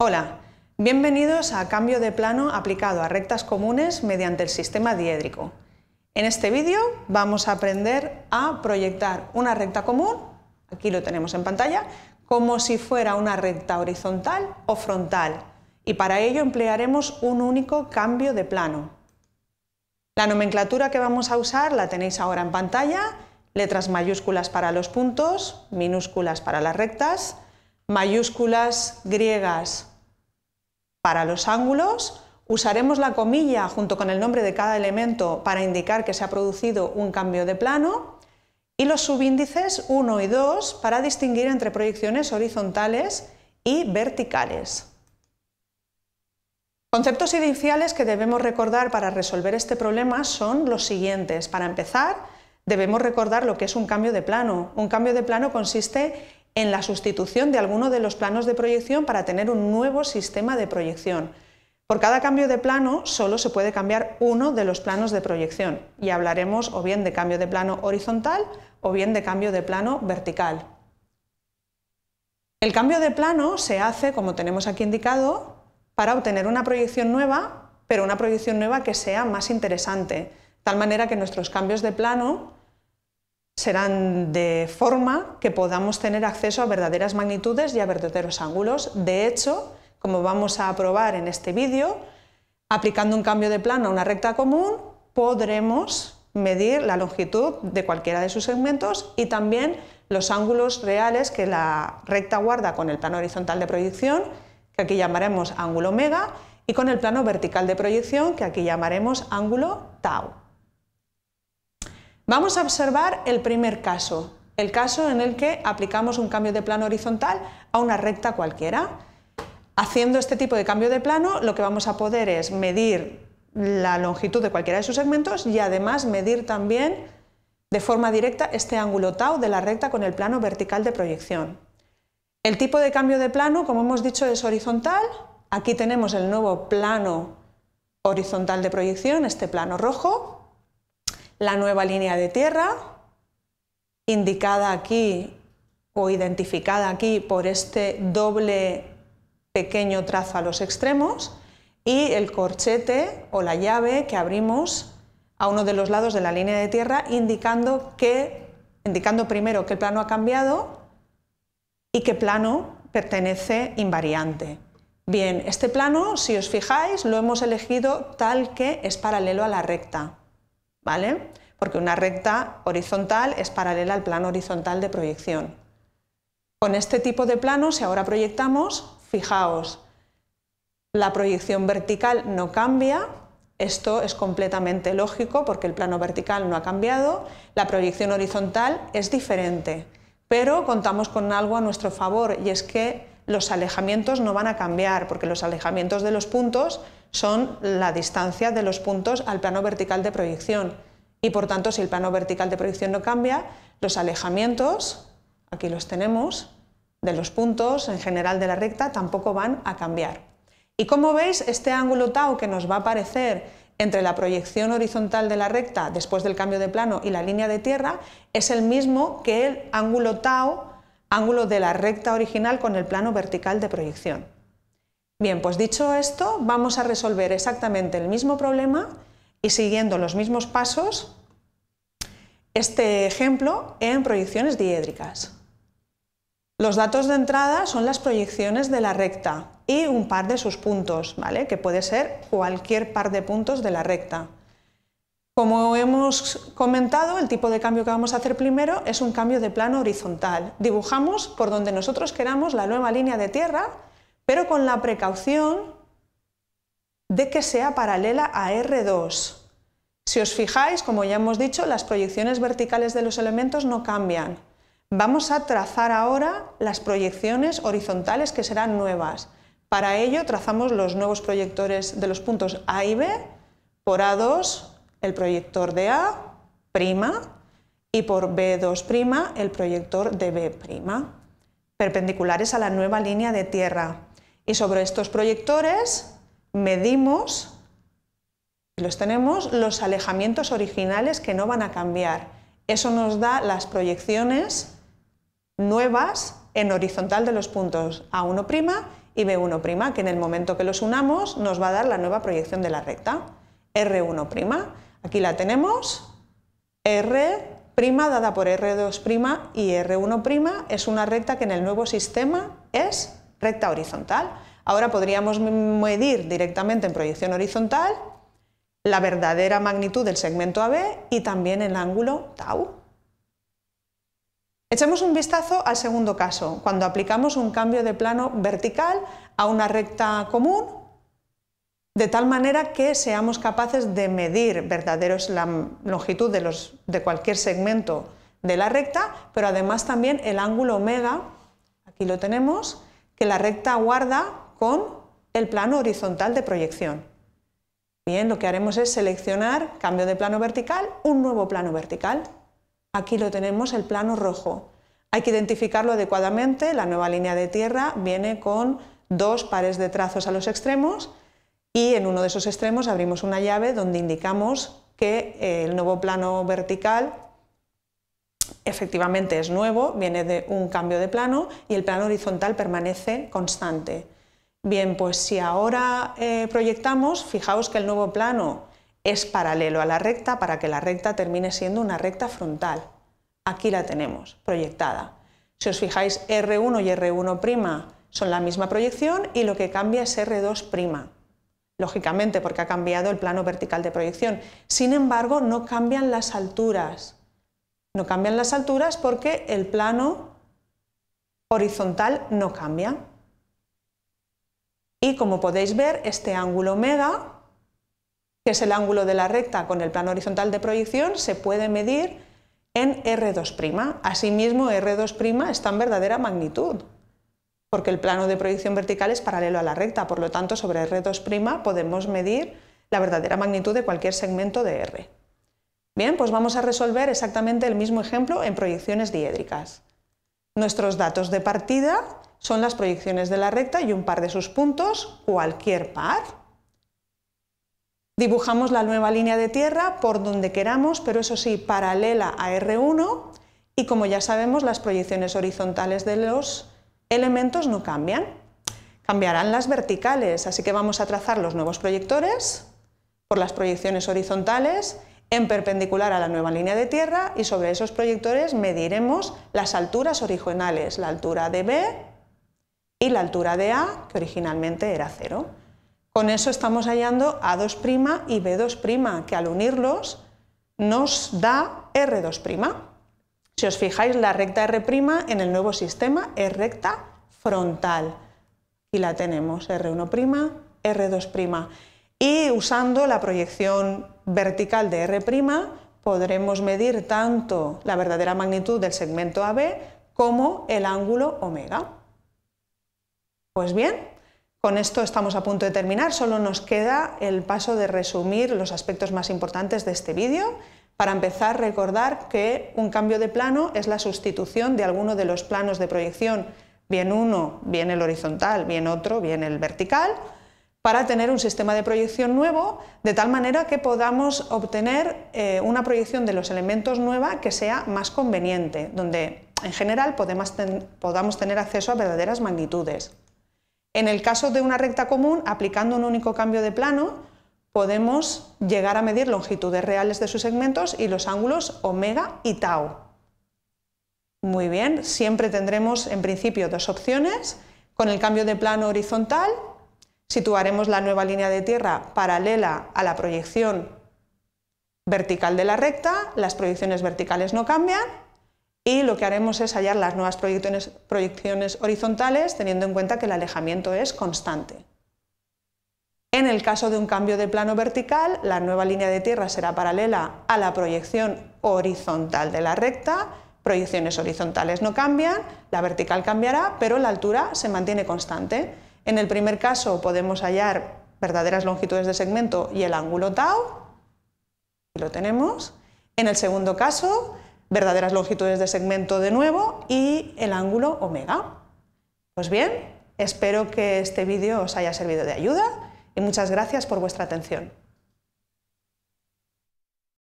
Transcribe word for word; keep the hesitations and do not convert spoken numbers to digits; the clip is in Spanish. Hola, bienvenidos a Cambio de plano aplicado a rectas comunes mediante el sistema diédrico. En este vídeo vamos a aprender a proyectar una recta común, aquí lo tenemos en pantalla, como si fuera una recta horizontal o frontal, y para ello emplearemos un único cambio de plano. La nomenclatura que vamos a usar la tenéis ahora en pantalla: letras mayúsculas para los puntos, minúsculas para las rectas, mayúsculas griegas para los ángulos. Usaremos la comilla junto con el nombre de cada elemento para indicar que se ha producido un cambio de plano, y los subíndices uno y dos para distinguir entre proyecciones horizontales y verticales. Conceptos iniciales que debemos recordar para resolver este problema son los siguientes. Para empezar, debemos recordar lo que es un cambio de plano. Un cambio de plano consiste en la sustitución de alguno de los planos de proyección para tener un nuevo sistema de proyección. Por cada cambio de plano solo se puede cambiar uno de los planos de proyección, y hablaremos o bien de cambio de plano horizontal o bien de cambio de plano vertical. El cambio de plano se hace, como tenemos aquí indicado, para obtener una proyección nueva, pero una proyección nueva que sea más interesante, tal manera que nuestros cambios de plano serán de forma que podamos tener acceso a verdaderas magnitudes y a verdaderos ángulos. De hecho, como vamos a probar en este vídeo, aplicando un cambio de plano a una recta común, podremos medir la longitud de cualquiera de sus segmentos y también los ángulos reales que la recta guarda con el plano horizontal de proyección, que aquí llamaremos ángulo omega, y con el plano vertical de proyección, que aquí llamaremos ángulo tau. Vamos a observar el primer caso, el caso en el que aplicamos un cambio de plano horizontal a una recta cualquiera. Haciendo este tipo de cambio de plano, lo que vamos a poder es medir la longitud de cualquiera de sus segmentos y además medir también de forma directa este ángulo tau de la recta con el plano vertical de proyección. El tipo de cambio de plano, como hemos dicho, es horizontal. Aquí tenemos el nuevo plano horizontal de proyección, este plano rojo. La nueva línea de tierra, indicada aquí o identificada aquí por este doble pequeño trazo a los extremos, y el corchete o la llave que abrimos a uno de los lados de la línea de tierra, indicando, que, indicando primero qué plano ha cambiado y qué plano pertenece invariante. Bien, este plano, si os fijáis, lo hemos elegido tal que es paralelo a la recta, ¿vale? Porque una recta horizontal es paralela al plano horizontal de proyección. Con este tipo de plano, si ahora proyectamos, fijaos, la proyección vertical no cambia, esto es completamente lógico porque el plano vertical no ha cambiado, la proyección horizontal es diferente, pero contamos con algo a nuestro favor, y es que los alejamientos no van a cambiar, porque los alejamientos de los puntos son la distancia de los puntos al plano vertical de proyección, y por tanto, si el plano vertical de proyección no cambia, los alejamientos, aquí los tenemos, de los puntos en general de la recta tampoco van a cambiar. Y como veis, este ángulo tau que nos va a aparecer entre la proyección horizontal de la recta después del cambio de plano y la línea de tierra es el mismo que el ángulo tau, ángulo de la recta original con el plano vertical de proyección. Bien, pues dicho esto, vamos a resolver exactamente el mismo problema y siguiendo los mismos pasos, este ejemplo en proyecciones diédricas. Los datos de entrada son las proyecciones de la recta y un par de sus puntos, ¿vale? Que puede ser cualquier par de puntos de la recta. Como hemos comentado, el tipo de cambio que vamos a hacer primero es un cambio de plano horizontal. Dibujamos por donde nosotros queramos la nueva línea de tierra, pero con la precaución de que sea paralela a erre dos. Si os fijáis, como ya hemos dicho, las proyecciones verticales de los elementos no cambian. Vamos a trazar ahora las proyecciones horizontales que serán nuevas. Para ello trazamos los nuevos proyectores de los puntos A y B por A dos, el proyector de A', y por be dos', el proyector de be', perpendiculares a la nueva línea de tierra. Y sobre estos proyectores medimos, los tenemos, los alejamientos originales que no van a cambiar. Eso nos da las proyecciones nuevas en horizontal de los puntos A uno' y B uno', que en el momento que los unamos nos va a dar la nueva proyección de la recta, R uno'. Aquí la tenemos, R' dada por R dos' y R uno' es una recta que en el nuevo sistema es recta horizontal. Ahora podríamos medir directamente en proyección horizontal la verdadera magnitud del segmento A B y también el ángulo tau. Echemos un vistazo al segundo caso, cuando aplicamos un cambio de plano vertical a una recta común, de tal manera que seamos capaces de medir verdaderos la longitud de, los, de cualquier segmento de la recta, pero además también el ángulo omega, aquí lo tenemos, que la recta guarda con el plano horizontal de proyección. Bien, lo que haremos es seleccionar cambio de plano vertical, un nuevo plano vertical. Aquí lo tenemos, el plano rojo. Hay que identificarlo adecuadamente, la nueva línea de tierra viene con dos pares de trazos a los extremos, y en uno de esos extremos abrimos una llave donde indicamos que el nuevo plano vertical efectivamente es nuevo, viene de un cambio de plano y el plano horizontal permanece constante. Bien, pues si ahora eh, proyectamos, fijaos que el nuevo plano es paralelo a la recta para que la recta termine siendo una recta frontal. Aquí la tenemos proyectada. Si os fijáis, R uno y R uno' son la misma proyección y lo que cambia es R dos'. Lógicamente, porque ha cambiado el plano vertical de proyección. Sin embargo, no cambian las alturas. No cambian las alturas porque el plano horizontal no cambia. Y como podéis ver, este ángulo omega, que es el ángulo de la recta con el plano horizontal de proyección, se puede medir en R dos'. Asimismo, R dos' está en verdadera magnitud, porque el plano de proyección vertical es paralelo a la recta, por lo tanto sobre R dos' podemos medir la verdadera magnitud de cualquier segmento de R. Bien, pues vamos a resolver exactamente el mismo ejemplo en proyecciones diédricas. Nuestros datos de partida son las proyecciones de la recta y un par de sus puntos, cualquier par. Dibujamos la nueva línea de tierra por donde queramos, pero eso sí, paralela a R uno, y como ya sabemos, las proyecciones horizontales de los elementos no cambian, cambiarán las verticales, así que vamos a trazar los nuevos proyectores por las proyecciones horizontales en perpendicular a la nueva línea de tierra y sobre esos proyectores mediremos las alturas originales, la altura de B y la altura de A, que originalmente era cero. Con eso estamos hallando A dos' y B dos', que al unirlos nos da R dos'. Si os fijáis, la recta R' en el nuevo sistema es recta frontal. Aquí la tenemos, R uno', R dos'. Y usando la proyección vertical de R' podremos medir tanto la verdadera magnitud del segmento A B como el ángulo omega. Pues bien, con esto estamos a punto de terminar, solo nos queda el paso de resumir los aspectos más importantes de este vídeo. Para empezar, recordar que un cambio de plano es la sustitución de alguno de los planos de proyección, bien uno, bien el horizontal, bien otro, bien el vertical, para tener un sistema de proyección nuevo, de tal manera que podamos obtener eh, una proyección de los elementos nueva que sea más conveniente, donde en general podemos ten- podamos tener acceso a verdaderas magnitudes. En el caso de una recta común, aplicando un único cambio de plano, podemos llegar a medir longitudes reales de sus segmentos y los ángulos omega y tau. Muy bien, siempre tendremos en principio dos opciones. Con el cambio de plano horizontal, situaremos la nueva línea de tierra paralela a la proyección vertical de la recta, las proyecciones verticales no cambian y lo que haremos es hallar las nuevas proyecciones, proyecciones horizontales teniendo en cuenta que el alejamiento es constante. En el caso de un cambio de plano vertical, la nueva línea de tierra será paralela a la proyección horizontal de la recta, proyecciones horizontales no cambian, la vertical cambiará, pero la altura se mantiene constante. En el primer caso podemos hallar verdaderas longitudes de segmento y el ángulo tau, aquí lo tenemos. En el segundo caso, verdaderas longitudes de segmento de nuevo y el ángulo omega. Pues bien, espero que este vídeo os haya servido de ayuda. Y muchas gracias por vuestra atención.